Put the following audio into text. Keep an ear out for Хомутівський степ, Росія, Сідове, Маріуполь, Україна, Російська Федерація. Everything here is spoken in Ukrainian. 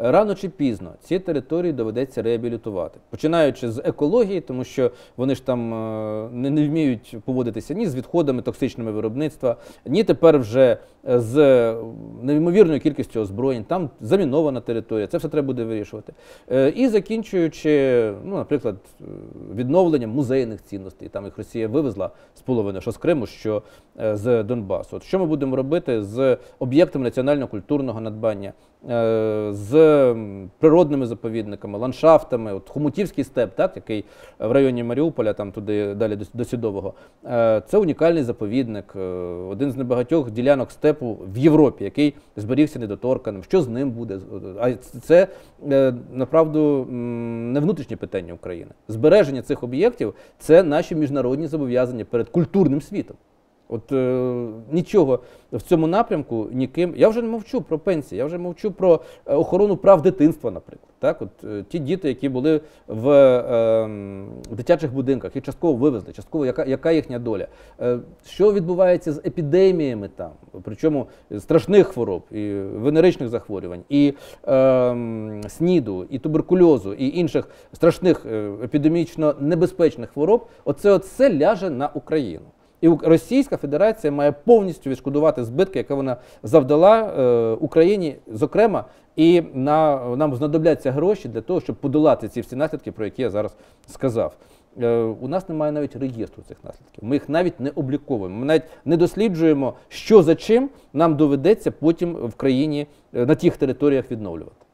Рано чи пізно ці території доведеться реабілітувати. Починаючи з екології, тому що вони ж там не вміють поводитися ні з відходами токсичними виробництва, ні тепер вже з неймовірною кількістю озброєнь, там замінована територія, це все треба буде вирішувати. І закінчуючи, ну, наприклад, відновленням музейних цінностей, там їх Росія вивезла з половини, що з Криму, що з Донбасу. От що ми будемо робити з об'єктами національно-культурного надбання, з природними заповідниками, ландшафтами, от Хомутівський степ, так, який в районі Маріуполя, там туди далі до Сідового, це унікальний заповідник, один з небагатьох ділянок степу в Європі, який зберігся недоторканим. Що з ним буде? А це, направду, не внутрішнє питання України. Збереження цих об'єктів – це наші міжнародні зобов'язання перед культурним світом. От нічого в цьому напрямку ніким. Я вже не мовчу про пенсії, я вже мовчу про охорону прав дитинства, наприклад. Так? От, ті діти, які були в дитячих будинках, їх частково вивезли, частково яка їхня доля. Що відбувається з епідеміями там, причому страшних хвороб, і венеричних захворювань, і СНІДу, і туберкульозу, і інших страшних епідемічно небезпечних хвороб, оце ляже на Україну. І Російська Федерація має повністю відшкодувати збитки, які вона завдала Україні, зокрема, і нам знадобляться гроші для того, щоб подолати ці всі наслідки, про які я зараз сказав. У нас немає навіть реєстру цих наслідків, ми їх навіть не обліковуємо, ми навіть не досліджуємо, що за чим нам доведеться потім в країні на тих територіях відновлювати.